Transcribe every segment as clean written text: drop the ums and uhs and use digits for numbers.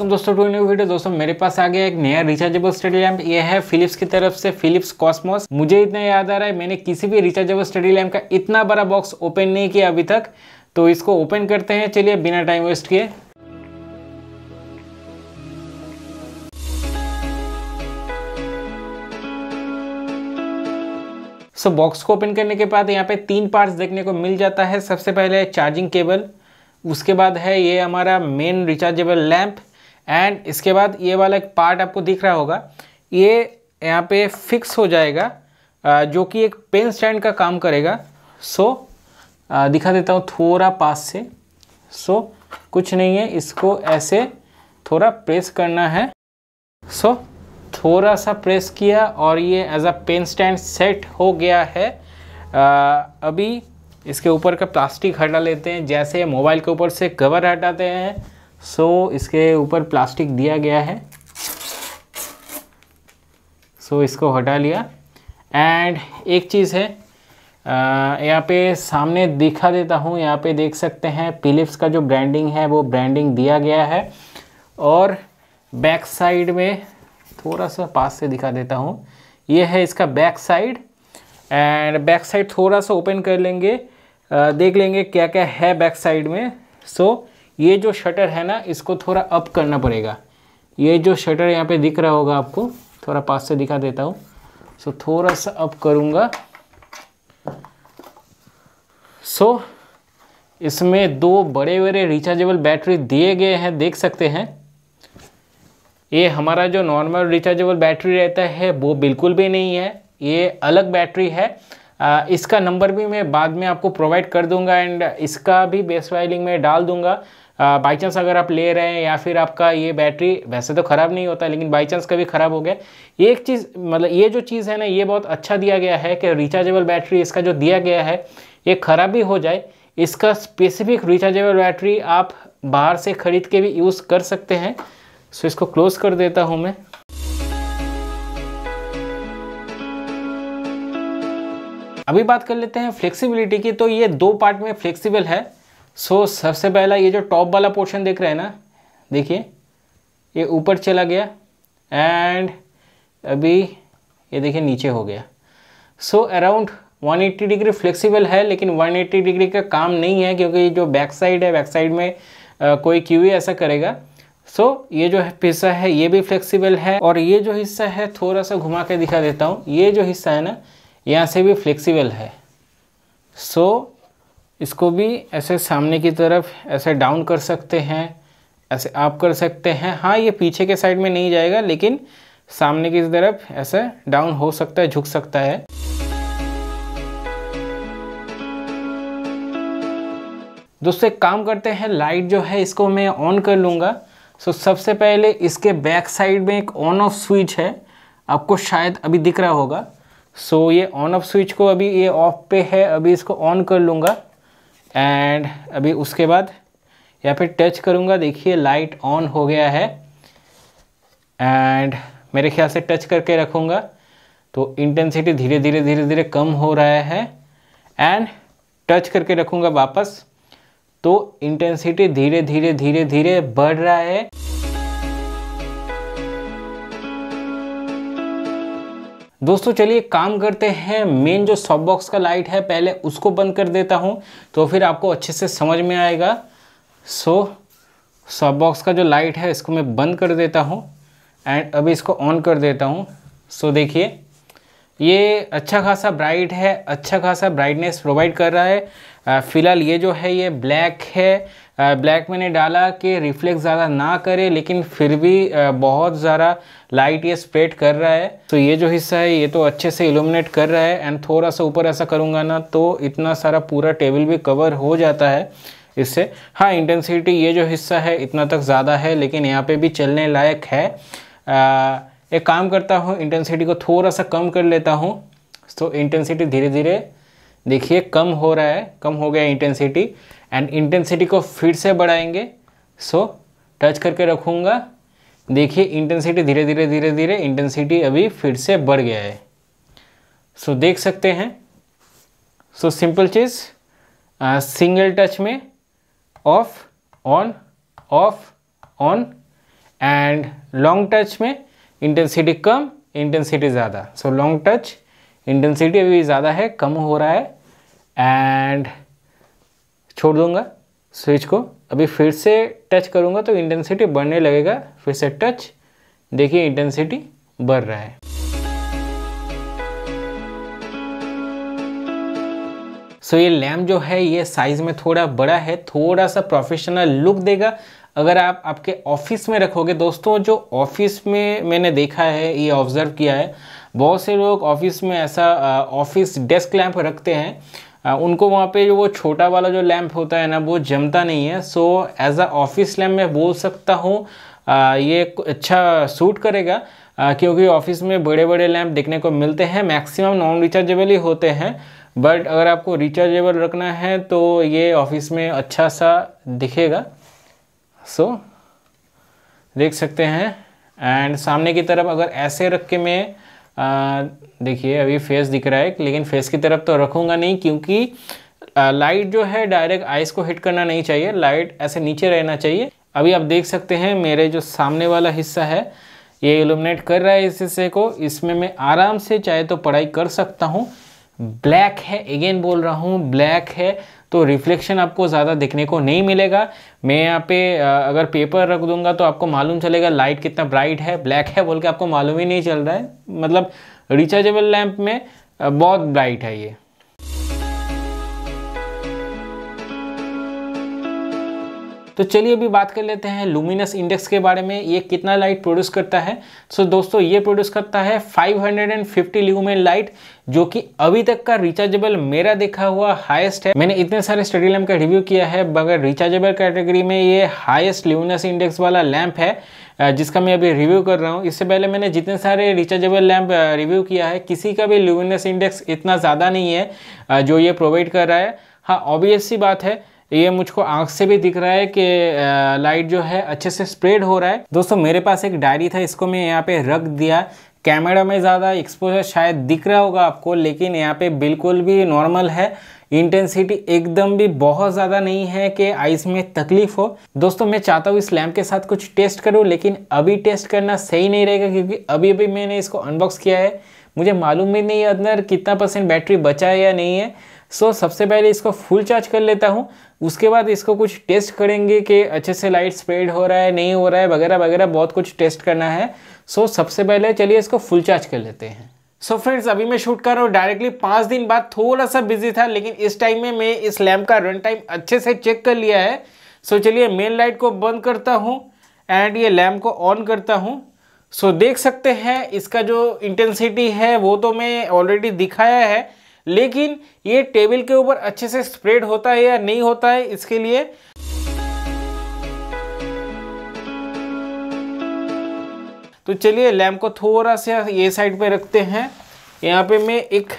Welcome दोस्तों to new video. दोस्तों मेरे पास आ गया एक नया रिचार्जेबल स्टडी लैंप। यह है फिलिप्स की तरफ से फिलिप्स कॉस्मोस। मुझे इतना याद आ रहा है मैंने किसी भी रिचार्जेबल स्टडी लैंप का इतना बड़ा बॉक्स ओपन नहीं किया अभी तक, तो इसको ओपन करते हैं। चलिए बिना टाइम वेस्ट किए। सो बॉक्स को ओपन करने के बाद यहाँ पे तीन पार्ट्स देखने को मिल जाता है। सबसे पहले है चार्जिंग केबल, उसके बाद है ये हमारा मेन रिचार्जेबल लैंप, एंड इसके बाद ये वाला एक पार्ट आपको दिख रहा होगा, ये यहाँ पे फिक्स हो जाएगा जो कि एक पेन स्टैंड का काम करेगा। सो दिखा देता हूँ थोड़ा पास से। सो कुछ नहीं है, इसको ऐसे थोड़ा प्रेस करना है। सो थोड़ा सा प्रेस किया और ये as a pen stand set हो गया है। अभी इसके ऊपर का प्लास्टिक हटा लेते हैं। जैसे मोबाइल के ऊपर से कवर हटाते हैं, सो इसके ऊपर प्लास्टिक दिया गया है। सो इसको हटा लिया। एंड एक चीज़ है यहाँ पे सामने दिखा देता हूँ, यहाँ पे देख सकते हैं फिलिप्स का जो ब्रांडिंग है वो ब्रांडिंग दिया गया है। और बैक साइड में थोड़ा सा पास से दिखा देता हूँ, ये है इसका back side. And back side थोड़ा सा ओपन कर लेंगे, देख लेंगे क्या क्या है बैक साइड में। सो ये जो शटर है ना, इसको थोड़ा अप करना पड़ेगा। ये जो शटर यहाँ पे दिख रहा होगा आपको, थोड़ा पास से दिखा देता हूँ। सो थोड़ा सा अप करूँगा। सो इसमें दो बड़े बड़े रिचार्जेबल बैटरी दिए गए हैं, देख सकते हैं। ये हमारा जो नॉर्मल रिचार्जेबल बैटरी रहता है वो बिल्कुल भी नहीं है, ये अलग बैटरी है। इसका नंबर भी मैं बाद में आपको प्रोवाइड कर दूंगा, एंड इसका भी बेस्ट वायरिंग में डाल दूंगा। बाई चांस अगर आप ले रहे हैं या फिर आपका ये बैटरी वैसे तो ख़राब नहीं होता, लेकिन बाई चांस कभी ख़राब हो गया, ये एक चीज़ मतलब ये जो चीज़ है ना, ये बहुत अच्छा दिया गया है कि रिचार्जेबल बैटरी इसका जो दिया गया है ये ख़राब भी हो जाए, इसका स्पेसिफिक रिचार्जेबल बैटरी आप बाहर से ख़रीद के भी यूज़ कर सकते हैं। सो इसको क्लोज़ कर देता हूँ मैं। अभी बात कर लेते हैं फ्लेक्सिबिलिटी की। तो ये दो पार्ट में फ्लेक्सिबल है। सो सबसे पहला ये जो टॉप वाला पोर्शन देख रहे हैं ना, देखिए ये ऊपर चला गया, एंड अभी ये देखिए नीचे हो गया। सो अराउंड 180 डिग्री फ्लेक्सिबल है, लेकिन 180 डिग्री का काम नहीं है, क्योंकि जो बैक साइड है, बैक साइड में कोई QE ऐसा करेगा। सो ये जो हिस्सा है ये भी फ्लेक्सिबल है, और ये जो हिस्सा है थोड़ा सा घुमा के दिखा देता हूँ, ये जो हिस्सा है ना यहाँ से भी फ्लेक्सिबल है। सो इसको भी ऐसे सामने की तरफ ऐसे डाउन कर सकते हैं, ऐसे आप कर सकते हैं। हाँ ये पीछे के साइड में नहीं जाएगा, लेकिन सामने की तरफ ऐसे डाउन हो सकता है, झुक सकता है। दोस्तों एक काम करते हैं, लाइट जो है इसको मैं ऑन कर लूँगा। सो सबसे पहले इसके बैक साइड में एक ऑन ऑफ स्विच है, आपको शायद अभी दिख रहा होगा। सो ये ऑन ऑफ स्विच को अभी ये ऑफ पे है, अभी इसको ऑन कर लूँगा। एंड अभी उसके बाद यहाँ पे टच करूँगा, देखिए लाइट ऑन हो गया है। एंड मेरे ख्याल से टच करके रखूँगा तो इंटेंसिटी धीरे धीरे धीरे धीरे कम हो रहा है, एंड टच करके रखूँगा वापस तो इंटेंसिटी धीरे धीरे धीरे धीरे बढ़ रहा है। दोस्तों चलिए काम करते हैं, मेन जो सॉफ्ट बॉक्स का लाइट है पहले उसको बंद कर देता हूँ, तो फिर आपको अच्छे से समझ में आएगा। सो सॉफ्ट बॉक्स का जो लाइट है इसको मैं बंद कर देता हूँ, एंड अभी इसको ऑन कर देता हूँ। सो देखिए ये अच्छा खासा ब्राइट है, अच्छा खासा ब्राइटनेस प्रोवाइड कर रहा है। फ़िलहाल ये जो है ये ब्लैक है। ब्लैक मैंने डाला कि रिफ्लेक्ट ज़्यादा ना करे, लेकिन फिर भी बहुत ज़्यादा लाइट ये स्प्रेड कर रहा है। तो ये जो हिस्सा है ये तो अच्छे से इल्यूमिनेट कर रहा है, एंड थोड़ा सा ऊपर ऐसा करूँगा ना तो इतना सारा पूरा टेबल भी कवर हो जाता है इससे। हाँ इंटेंसिटी ये जो हिस्सा है इतना तक ज़्यादा है, लेकिन यहाँ पर भी चलने लायक है। एक काम करता हूँ, इंटेंसिटी को थोड़ा सा कम कर लेता हूँ। तो इंटेंसिटी धीरे धीरे देखिए कम हो रहा है, कम हो गया इंटेंसिटी। एंड इंटेंसिटी को फिर से बढ़ाएंगे। सो टच करके रखूँगा, देखिए इंटेंसिटी धीरे धीरे धीरे धीरे इंटेंसिटी अभी फिर से बढ़ गया है। सो देख सकते हैं। सो सिंपल चीज़, सिंगल टच में off on on and long touch में इंटेंसिटी कम, इंटेंसिटी ज़्यादा. सो लॉन्ग टच इंटेंसिटी अभी ज़्यादा है, कम हो रहा है एंड छोड़ दूंगा स्विच को. अभी फिर से टच करूंगा तो इंटेंसिटी बढ़ने लगेगा. फिर से टच, देखिए इंटेंसिटी बढ़ रहा है. सो ये लैम्प जो है ये साइज़ में थोड़ा बड़ा है, थोड़ा सा प्रोफेशनल लुक देगा अगर आप आपके ऑफिस में रखोगे. दोस्तों जो ऑफिस में मैंने देखा है, ये ऑब्जर्व किया है, बहुत से लोग ऑफिस में ऐसा ऑफिस डेस्क लैम्प रखते हैं, उनको वहाँ पे जो वो छोटा वाला जो लैम्प होता है ना वो जमता नहीं है. So as a office lamp मैं बोल सकता हूँ ये अच्छा सूट करेगा, क्योंकि ऑफिस में बड़े बड़े लैम्प देखने को मिलते हैं, मैक्सिमम नॉन रिचार्जेबल ही होते हैं. बट अगर आपको रिचार्जेबल रखना है तो ये ऑफिस में अच्छा सा दिखेगा. सो देख सकते हैं. एंड सामने की तरफ अगर ऐसे रख के मैं देखिए अभी फेस दिख रहा है, लेकिन फेस की तरफ तो रखूँगा नहीं क्योंकि लाइट जो है डायरेक्ट आइज़ को हिट करना नहीं चाहिए, लाइट ऐसे नीचे रहना चाहिए. अभी आप देख सकते हैं मेरे जो सामने वाला हिस्सा है ये इल्यूमिनेट कर रहा है इस हिस्से को. इसमें मैं आराम से चाहे तो पढ़ाई कर सकता हूँ. ब्लैक है, अगेन बोल रहा हूँ ब्लैक है तो रिफ्लेक्शन आपको ज़्यादा देखने को नहीं मिलेगा. मैं यहाँ पे अगर पेपर रख दूंगा तो आपको मालूम चलेगा लाइट कितना ब्राइट है. ब्लैक है बोल के आपको मालूम ही नहीं चल रहा है, मतलब रिचार्जेबल लैम्प में बहुत ब्राइट है ये. तो चलिए अभी बात कर लेते हैं लुमिनस इंडेक्स के बारे में, ये कितना लाइट प्रोड्यूस करता है. सो दोस्तों ये प्रोड्यूस करता है 550 ल्यूमेन लाइट, जो कि अभी तक का रिचार्जेबल मेरा देखा हुआ हाईएस्ट है. मैंने इतने सारे स्टडी लैम्प का रिव्यू किया है मगर रिचार्जेबल कैटेगरी में ये हाईएस्ट ल्यूमिनस इंडेक्स वाला लैम्प है जिसका मैं अभी रिव्यू कर रहा हूँ. इससे पहले मैंने जितने सारे रिचार्जेबल लैम्प रिव्यू किया है किसी का भी ल्यूमिनस इंडेक्स इतना ज़्यादा नहीं है जो ये प्रोवाइड कर रहा है. हाँ ऑब्वियस सी बात है, ये मुझको आंख से भी दिख रहा है कि लाइट जो है अच्छे से स्प्रेड हो रहा है. दोस्तों मेरे पास एक डायरी था, इसको मैं यहाँ पे रख दिया. कैमरा में ज़्यादा एक्सपोजर शायद दिख रहा होगा आपको, लेकिन यहाँ पे बिल्कुल भी नॉर्मल है. इंटेंसिटी एकदम भी बहुत ज़्यादा नहीं है कि आइज़ में तकलीफ हो. दोस्तों मैं चाहता हूँ इस लैम्प के साथ कुछ टेस्ट करूँ, लेकिन अभी टेस्ट करना सही नहीं रहेगा क्योंकि अभी अभी मैंने इसको अनबॉक्स किया है. मुझे मालूम भी नहीं है अंदर कितना % बैटरी बचा है या नहीं है. सो सबसे पहले इसको फुल चार्ज कर लेता हूँ, उसके बाद इसको कुछ टेस्ट करेंगे कि अच्छे से लाइट स्प्रेड हो रहा है नहीं हो रहा है वगैरह वगैरह, बहुत कुछ टेस्ट करना है. सो सबसे पहले चलिए इसको फुल चार्ज कर लेते हैं. सो फ्रेंड्स अभी मैं शूट कर रहा हूँ डायरेक्टली 5 दिन बाद. थोड़ा सा बिजी था लेकिन इस टाइम में मैं इस लैम्प का रन टाइम अच्छे से चेक कर लिया है. सो चलिए मेन लाइट को बंद करता हूँ एंड ये लैम्प को ऑन करता हूँ. सो देख सकते हैं इसका जो इंटेंसिटी है वो तो मैं ऑलरेडी दिखाया है, लेकिन ये टेबल के ऊपर अच्छे से स्प्रेड होता है या नहीं होता है इसके लिए. तो चलिए लैम्प को थोड़ा सा ये साइड पे रखते हैं. यहाँ पे मैं एक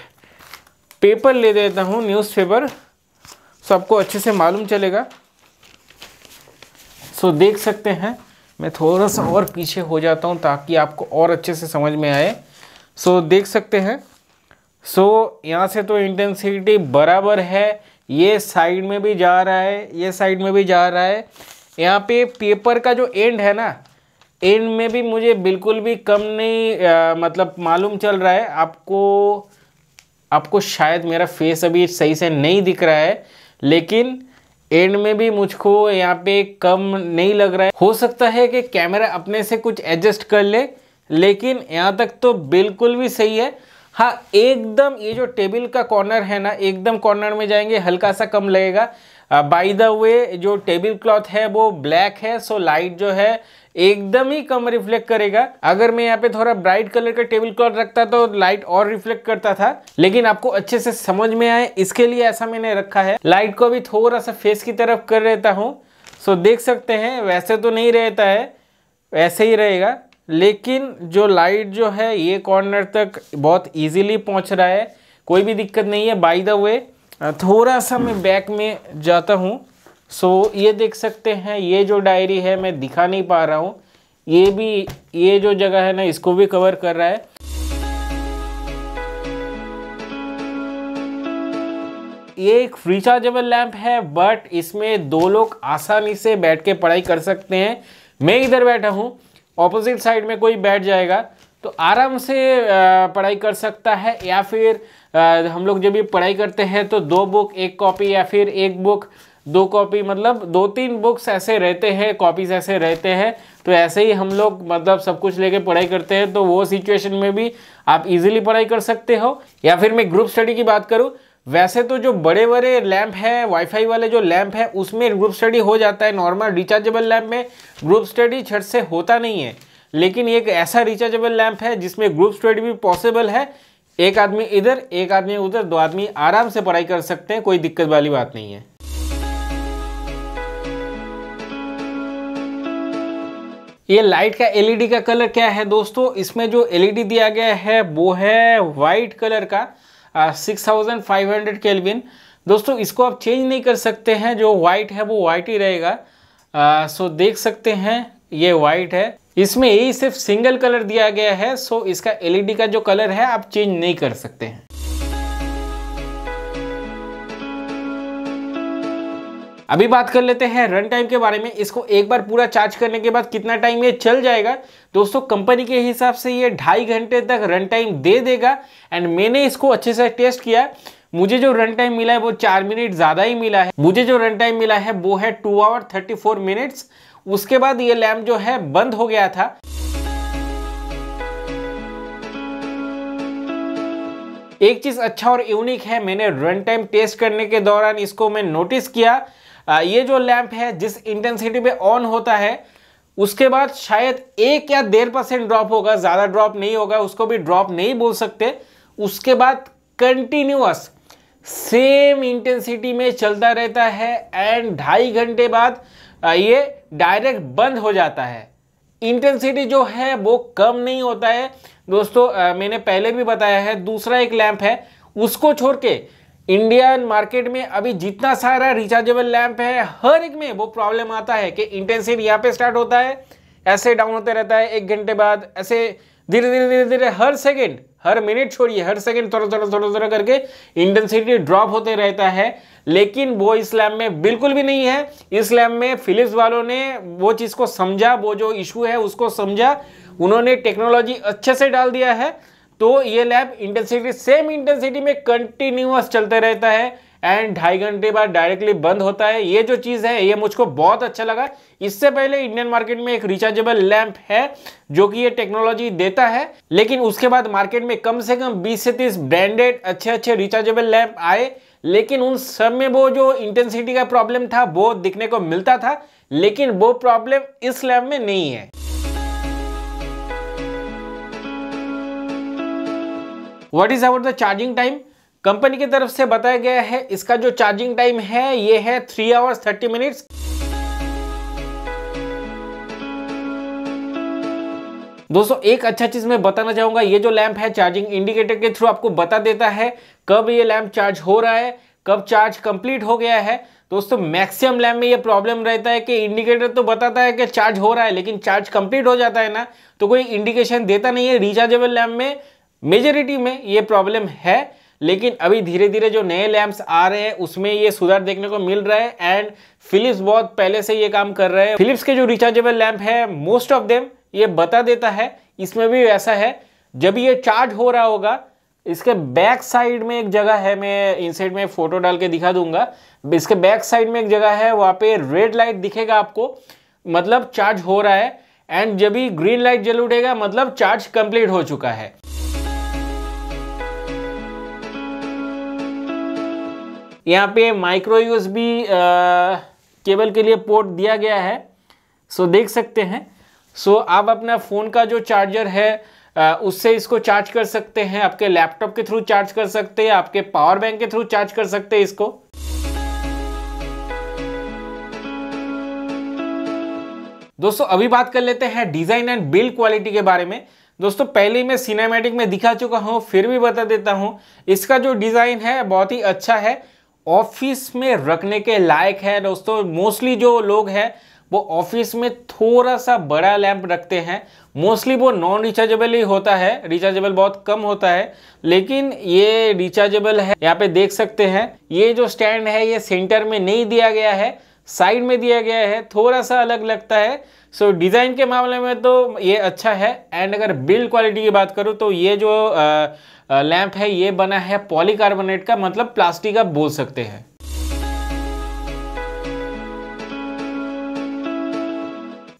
पेपर ले देता हूँ, न्यूज़पेपर, सो आपको अच्छे से मालूम चलेगा. सो देख सकते हैं मैं थोड़ा सा और पीछे हो जाता हूँ ताकि आपको और अच्छे से समझ में आए. सो देख सकते हैं. सो यहाँ से तो इंटेंसिटी बराबर है, ये साइड में भी जा रहा है, ये साइड में भी जा रहा है. यहाँ पे पेपर का जो एंड है ना, एंड में भी मुझे बिल्कुल भी कम नहीं मतलब मालूम चल रहा है. आपको शायद मेरा फेस अभी सही से नहीं दिख रहा है, लेकिन एंड में भी मुझको यहाँ पे कम नहीं लग रहा है. हो सकता है कि कैमरा अपने से कुछ एडजस्ट कर ले, लेकिन यहाँ तक तो बिल्कुल भी सही है. हाँ एकदम ये जो टेबल का कॉर्नर है ना, एकदम कॉर्नर में जाएंगे हल्का सा कम लगेगा. बाय द वे जो टेबल क्लॉथ है वो ब्लैक है, सो लाइट जो है एकदम ही कम रिफ्लेक्ट करेगा. अगर मैं यहाँ पे थोड़ा ब्राइट कलर का टेबल क्लॉथ रखता तो लाइट और रिफ्लेक्ट करता था, लेकिन आपको अच्छे से समझ में आए इसके लिए ऐसा मैंने रखा है. लाइट को भी थोड़ा सा फेस की तरफ कर रहता हूँ. सो देख सकते हैं वैसे तो नहीं रहता है, वैसे ही रहेगा, लेकिन जो लाइट जो है ये कॉर्नर तक बहुत इजीली पहुंच रहा है, कोई भी दिक्कत नहीं है. बाय द वे थोड़ा सा मैं बैक में जाता हूं. सो ये देख सकते हैं ये जो डायरी है मैं दिखा नहीं पा रहा हूं, ये भी ये जो जगह है ना इसको भी कवर कर रहा है. ये एक रिचार्जेबल लैम्प है बट इसमें 2 लोग आसानी से बैठ के पढ़ाई कर सकते हैं. मैं इधर बैठा हूँ ऑपोजिट साइड में कोई बैठ जाएगा तो आराम से पढ़ाई कर सकता है। या फिर हम लोग जब भी पढ़ाई करते हैं तो दो बुक एक कॉपी या फिर एक बुक दो कॉपी, मतलब दो तीन बुक्स ऐसे रहते हैं, कॉपीज ऐसे रहते हैं, तो ऐसे ही हम लोग मतलब सब कुछ लेके पढ़ाई करते हैं। तो वो सिचुएशन में भी आप इजीली पढ़ाई कर सकते हो। या फिर मैं ग्रुप स्टडी की बात करूँ, वैसे तो जो बड़े बड़े लैंप है, वाईफाई वाले जो लैंप है, उसमें ग्रुप स्टडी हो जाता है। नॉर्मल रिचार्जेबल लैंप में ग्रुप स्टडी छत से होता नहीं है, लेकिन एक ऐसा रिचार्जेबल लैंप है जिसमें ग्रुप स्टडी भी पॉसिबल है। एक आदमी इधर एक आदमी उधर, दो आदमी आराम से पढ़ाई कर सकते हैं, कोई दिक्कत वाली बात नहीं है। ये लाइट का एलईडी का कलर क्या है दोस्तों, इसमें जो एलईडी दिया गया है वो है वाइट कलर का 6500 केल्विन। दोस्तों इसको आप चेंज नहीं कर सकते हैं, जो वाइट है वो वाइट ही रहेगा। सो देख सकते हैं ये वाइट है, इसमें यही सिर्फ सिंगल कलर दिया गया है। सो इसका एलईडी का जो कलर है आप चेंज नहीं कर सकते हैं। अभी बात कर लेते हैं रन टाइम के बारे में। इसको एक बार पूरा चार्ज करने के बाद कितना टाइम ये चल जाएगा, दोस्तों कंपनी के हिसाब से ये 2.5 घंटे तक रन टाइम दे देगा। एंड मैंने इसको अच्छे से टेस्ट किया, मुझे जो रन टाइम मिला है वो 4 मिनट ज़्यादा ही मिला है। मुझे जो रन टाइम मिला है वो है 2 आवर 34 मिनट्स। उसके बाद ये लैम्प जो है बंद हो गया था। एक चीज़ अच्छा और यूनिक है, मैंने रन टाइम टेस्ट करने के दौरान इसको मैं नोटिस किया, ये जो लैंप है जिस इंटेंसिटी पे ऑन होता है उसके बाद शायद 1 या 1.5% ड्रॉप होगा, ज़्यादा ड्रॉप नहीं होगा, उसको भी ड्रॉप नहीं बोल सकते। उसके बाद कंटिन्यूअस सेम इंटेंसिटी में चलता रहता है एंड 2.5 घंटे बाद ये डायरेक्ट बंद हो जाता है। इंटेंसिटी जो है वो कम नहीं होता है। दोस्तों मैंने पहले भी बताया है, दूसरा एक लैंप है उसको छोड़ के इंडियन मार्केट में अभी जितना सारा रिचार्जेबल लैंप है हर एक में वो प्रॉब्लम आता है कि इंटेंसिटी यहाँ पे स्टार्ट होता है, ऐसे डाउन होते रहता है 1 घंटे बाद, ऐसे धीरे धीरे धीरे धीरे हर सेकंड, हर मिनट छोड़िए, हर सेकंड थोड़ा थोड़ा थोड़ा थोड़ा करके इंटेंसिटी ड्रॉप होते रहता है। लेकिन वो इस लैंप में बिल्कुल भी नहीं है। इस लैंप में फिलिप्स वालों ने वो चीज़ को समझा, वो जो इशू है उसको समझा, उन्होंने टेक्नोलॉजी अच्छे से डाल दिया है। तो ये लैंप इंटेंसिटी सेम इंटेंसिटी में कंटिन्यूअस चलते रहता है एंड 2.5 घंटे बाद डायरेक्टली बंद होता है। ये जो चीज़ है ये मुझको बहुत अच्छा लगा। इससे पहले इंडियन मार्केट में एक रिचार्जेबल लैंप है जो कि ये टेक्नोलॉजी देता है, लेकिन उसके बाद मार्केट में कम से कम 20 से 30 ब्रांडेड अच्छे अच्छे रिचार्जेबल लैंप आए, लेकिन उन सब में वो जो इंटेंसिटी का प्रॉब्लम था वो दिखने को मिलता था, लेकिन वो प्रॉब्लम इस लैंप में नहीं है। What is about the charging time, company की तरफ से बताया गया है इसका जो चार्जिंग टाइम है ये है 3 आवर्स 30 मिनट्स। दोस्तों एक अच्छा चीज मैं बताना चाहूंगा, ये जो लैंप है चार्जिंग इंडिकेटर के थ्रू आपको बता देता है कब ये लैंप चार्ज हो रहा है, कब चार्ज कंप्लीट हो गया है। दोस्तों मैक्सिमम लैंप में ये प्रॉब्लम रहता है कि इंडिकेटर तो बताता है कि चार्ज हो रहा है, लेकिन चार्ज कंप्लीट हो जाता है ना, तो कोई इंडिकेशन देता नहीं है। रिचार्जेबल लैंप में मेजॉरिटी में ये प्रॉब्लम है, लेकिन अभी धीरे धीरे जो नए लैंप्स आ रहे हैं उसमें ये सुधार देखने को मिल रहा है एंड फिलिप्स बहुत पहले से ये काम कर रहे हैं। फिलिप्स के जो रिचार्जेबल लैंप है मोस्ट ऑफ देम ये बता देता है, इसमें भी वैसा है। जब ये चार्ज हो रहा होगा, इसके बैक साइड में एक जगह है, मैं इनसाइड में फोटो डाल के दिखा दूंगा, इसके बैक साइड में एक जगह है, वहाँ पे रेड लाइट दिखेगा आपको, मतलब चार्ज हो रहा है। एंड जब ही ग्रीन लाइट जल उठेगा मतलब चार्ज कंप्लीट हो चुका है। यहाँ पे माइक्रो यूएसबी केबल के लिए पोर्ट दिया गया है, सो देख सकते हैं। सो आप अपना फ़ोन का जो चार्जर है उससे इसको चार्ज कर सकते हैं, आपके लैपटॉप के थ्रू चार्ज कर सकते हैं, आपके पावर बैंक के थ्रू चार्ज कर सकते हैं इसको। दोस्तों अभी बात कर लेते हैं डिज़ाइन एंड बिल्ड क्वालिटी के बारे में। दोस्तों पहले मैं सिनेमैटिक में दिखा चुका हूँ, फिर भी बता देता हूँ, इसका जो डिज़ाइन है बहुत ही अच्छा है, ऑफिस में रखने के लायक है। दोस्तों मोस्टली जो लोग हैं वो ऑफिस में थोड़ा सा बड़ा लैंप रखते हैं, मोस्टली वो नॉन रिचार्जेबल ही होता है, रिचार्जेबल बहुत कम होता है, लेकिन ये रिचार्जेबल है। यहाँ पे देख सकते हैं ये जो स्टैंड है ये सेंटर में नहीं दिया गया है, साइड में दिया गया है, थोड़ा सा अलग लगता है। सो डिज़ाइन के मामले में तो ये अच्छा है। एंड अगर बिल्ड क्वालिटी की बात करूँ तो ये जो लैंप है ये बना है पॉलीकार्बोनेट का, मतलब प्लास्टिक का बोल सकते हैं।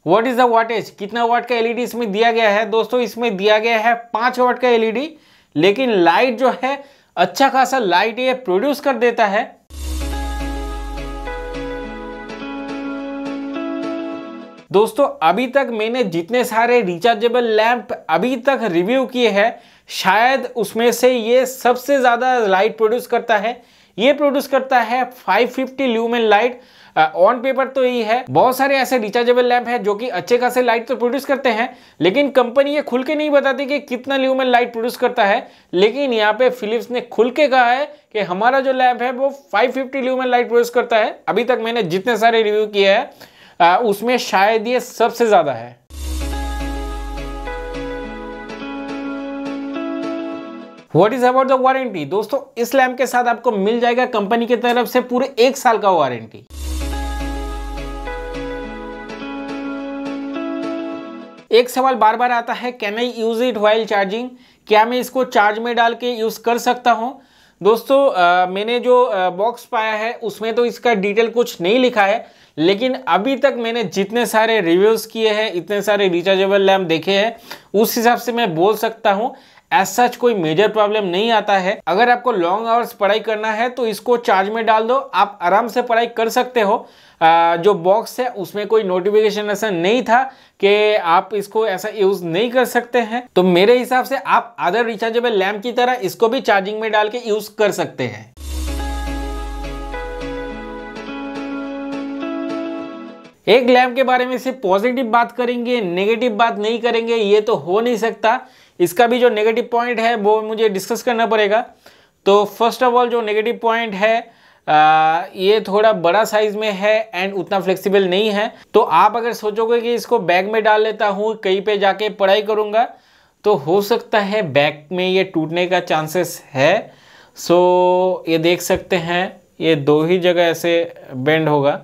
व्हाट इज द वाटेज, कितना वाट का एलईडी इसमें दिया गया है? दोस्तों इसमें दिया गया है 5 वाट का एलईडी, लेकिन लाइट जो है अच्छा खासा लाइट ये प्रोड्यूस कर देता है। दोस्तों अभी तक मैंने जितने सारे रिचार्जेबल लैंप अभी तक रिव्यू किए हैं, शायद उसमें से ये सबसे ज़्यादा लाइट प्रोड्यूस करता है। ये प्रोड्यूस करता है 550 ल्यूमेन लाइट। ऑन पेपर तो यही है। बहुत सारे ऐसे रिचार्जेबल लैंप हैं जो कि अच्छे खासे लाइट तो प्रोड्यूस करते हैं, लेकिन कंपनी ये खुल के नहीं बताती कि कितना ल्यूमेन लाइट प्रोड्यूस करता है। लेकिन यहाँ पे फिलिप्स ने खुल के कहा है कि हमारा जो लैंप है वो 550 ल्यूमेन लाइट प्रोड्यूस करता है। अभी तक मैंने जितने सारे रिव्यू किए हैं उसमें शायद ये सबसे ज़्यादा है। What is about the warranty, दोस्तों इस लैंप के साथ आपको मिल जाएगा कंपनी की तरफ से पूरे 1 साल का वारंटी। एक सवाल बार बार आता है, can I use it while charging, क्या मैं इसको चार्ज में डाल के यूज कर सकता हूं? दोस्तों मैंने जो बॉक्स पाया है उसमें तो इसका डिटेल कुछ नहीं लिखा है, लेकिन अभी तक मैंने जितने सारे रिव्यूज किए हैं, इतने सारे रिचार्जेबल लैंप देखे हैं, उस हिसाब से मैं बोल सकता हूं एज सच कोई मेजर प्रॉब्लम नहीं आता है। अगर आपको लॉन्ग आवर्स पढ़ाई करना है तो इसको चार्ज में डाल दो, आप आराम से पढ़ाई कर सकते हो। जो बॉक्स है उसमें कोई नोटिफिकेशन ऐसा नहीं था कि आप इसको ऐसा यूज़ नहीं कर सकते हैं, तो मेरे हिसाब से आप अदर रिचार्जेबल लैम्प की तरह इसको भी चार्जिंग में डाल के यूज़ कर सकते हैं। एक लैम्प के बारे में सिर्फ पॉजिटिव बात करेंगे, नेगेटिव बात नहीं करेंगे, ये तो हो नहीं सकता। इसका भी जो नेगेटिव पॉइंट है वो मुझे डिस्कस करना पड़ेगा। तो फर्स्ट ऑफ ऑल जो नेगेटिव पॉइंट है ये थोड़ा बड़ा साइज में है एंड उतना फ्लेक्सिबल नहीं है। तो आप अगर सोचोगे कि इसको बैग में डाल लेता हूँ, कहीं पे जाके पढ़ाई करूँगा, तो हो सकता है बैग में ये टूटने का चांसेस है। सो ये देख सकते हैं ये 2 ही जगह ऐसे बेंड होगा।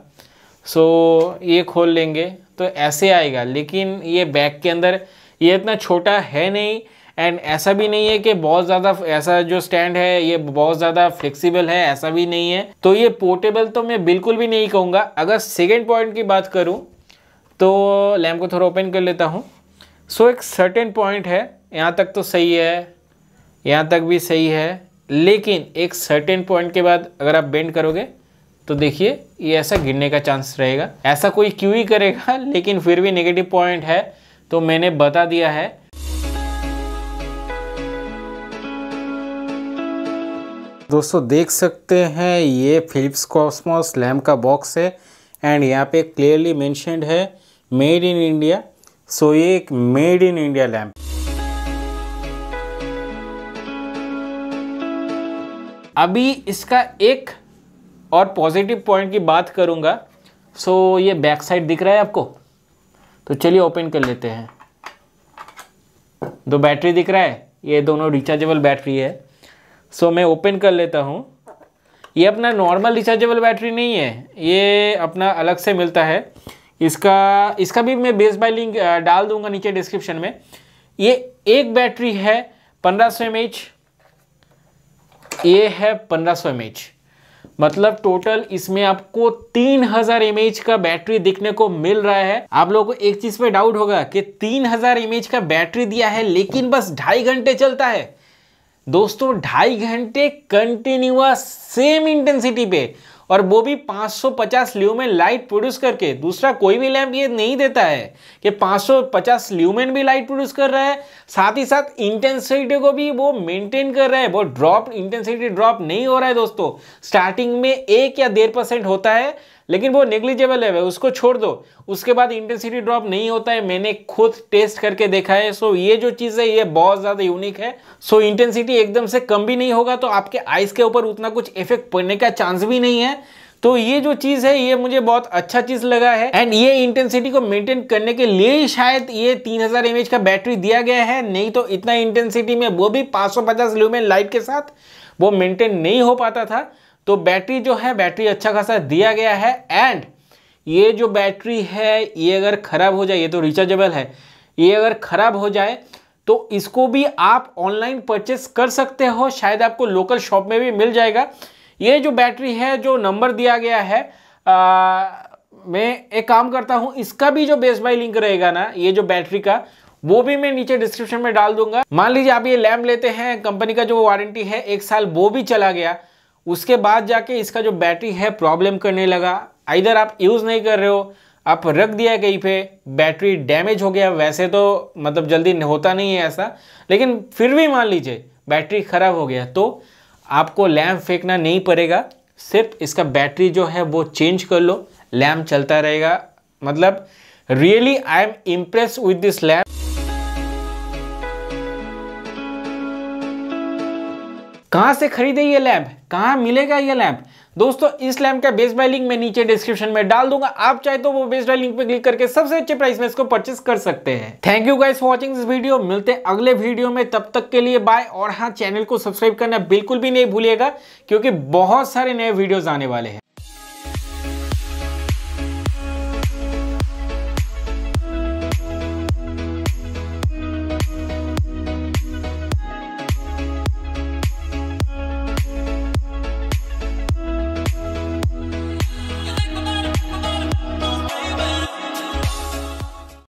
सो ये खोल लेंगे तो ऐसे आएगा, लेकिन ये बैग के अंदर ये इतना छोटा है नहीं, एंड ऐसा भी नहीं है कि बहुत ज़्यादा ऐसा जो स्टैंड है ये बहुत ज़्यादा फ्लेक्सिबल है, ऐसा भी नहीं है। तो ये पोर्टेबल तो मैं बिल्कुल भी नहीं कहूँगा। अगर सेकेंड पॉइंट की बात करूँ तो लैम्प को थोड़ा ओपन कर लेता हूँ। सो एक सर्टेन पॉइंट है, यहाँ तक तो सही है, यहाँ तक भी सही है, लेकिन एक सर्टेन पॉइंट के बाद अगर आप बेंड करोगे तो देखिए ये ऐसा गिरने का चांस रहेगा। ऐसा कोई क्यों ही करेगा, लेकिन फिर भी नेगेटिव पॉइंट है तो मैंने बता दिया है। दोस्तों देख सकते हैं ये फिलिप्स कॉस्मोस लैम्प का बॉक्स है एंड यहाँ पे क्लियरली मेंशन्ड है मेड इन इंडिया। सो ये एक मेड इन इंडिया लैम्प। अभी इसका एक और पॉजिटिव पॉइंट की बात करूँगा। सो ये बैक साइड दिख रहा है आपको, तो चलिए ओपन कर लेते हैं। 2 बैटरी दिख रहा है, ये दोनों रिचार्जेबल बैटरी है। सो मैं ओपन कर लेता हूँ। ये अपना नॉर्मल रिचार्जेबल बैटरी नहीं है, ये अपना अलग से मिलता है। इसका भी मैं बेस बाय लिंक डाल दूँगा नीचे डिस्क्रिप्शन में। ये एक बैटरी है 1500 mAh, ये है 1500 mAh, मतलब टोटल इसमें आपको 3000 mAh का बैटरी दिखने को मिल रहा है। आप लोगों को एक चीज पे डाउट होगा कि 3000 mAh का बैटरी दिया है लेकिन बस 2.5 घंटे चलता है। दोस्तों 2.5 घंटे कंटिन्यूअस सेम इंटेंसिटी पे, और वो भी 550 ल्यूमेन लाइट प्रोड्यूस करके। दूसरा कोई भी लैम्प ये नहीं देता है कि 550 ल्यूमेन भी लाइट प्रोड्यूस कर रहा है, साथ ही साथ इंटेंसिटी को भी वो मेंटेन कर रहा है। वो इंटेंसिटी ड्रॉप नहीं हो रहा है। दोस्तों स्टार्टिंग में 1 या 1.5% होता है, लेकिन वो नेग्लिजेबल है, उसको छोड़ दो। उसके बाद इंटेंसिटी ड्रॉप नहीं होता है, मैंने खुद टेस्ट करके देखा है। सो ये जो चीज़ है ये बहुत ज़्यादा यूनिक है। सो इंटेंसिटी एकदम से कम भी नहीं होगा, तो आपके आइज़ के ऊपर उतना कुछ इफेक्ट पड़ने का चांस भी नहीं है। तो ये जो चीज़ है ये मुझे बहुत अच्छा चीज़ लगा है, एंड ये इंटेंसिटी को मेंटेन करने के लिए ही शायद ये 3000 mAh का बैटरी दिया गया है, नहीं तो इतना इंटेंसिटी में वो भी 550 ल्यूमेन लाइट के साथ वो मेंटेन नहीं हो पाता था। तो बैटरी जो है बैटरी अच्छा खासा दिया गया है। एंड ये जो बैटरी है ये अगर ख़राब हो जाए, ये तो रिचार्जेबल है, ये अगर ख़राब हो जाए तो इसको भी आप ऑनलाइन परचेस कर सकते हो, शायद आपको लोकल शॉप में भी मिल जाएगा। ये जो बैटरी है जो नंबर दिया गया है, मैं एक काम करता हूँ, इसका भी जो बेस्ट बाय लिंक रहेगा ना, ये जो बैटरी का, वो भी मैं नीचे डिस्क्रिप्शन में डाल दूंगा। मान लीजिए आप ये लैम्प लेते हैं, कंपनी का जो वारंटी है 1 साल वो भी चला गया, उसके बाद जाके इसका जो बैटरी है प्रॉब्लम करने लगा, आइदर आप यूज़ नहीं कर रहे हो, आप रख दिया कहीं पे, बैटरी डैमेज हो गया, वैसे तो मतलब जल्दी होता नहीं है ऐसा, लेकिन फिर भी मान लीजिए बैटरी ख़राब हो गया तो आपको लैम्प फेंकना नहीं पड़ेगा, सिर्फ इसका बैटरी जो है वो चेंज कर लो, लैम्प चलता रहेगा। मतलब really I am impress with this lamp. कहाँ से खरीदे ये लैम्प, कहाँ मिलेगा ये लैम्प? दोस्तों इस लैम्प का बेस्ट बाय लिंक मैं नीचे डिस्क्रिप्शन में डाल दूंगा, आप चाहे तो वो बेस्ट बाय लिंक पे क्लिक करके सबसे अच्छे प्राइस में इसको परचेस कर सकते हैं। Thank you guys for watching this video, मिलते हैं अगले वीडियो में, तब तक के लिए बाय। और हाँ, चैनल को सब्सक्राइब करना बिल्कुल भी नहीं भूलिएगा, क्योंकि बहुत सारे नए वीडियोज आने वाले हैं।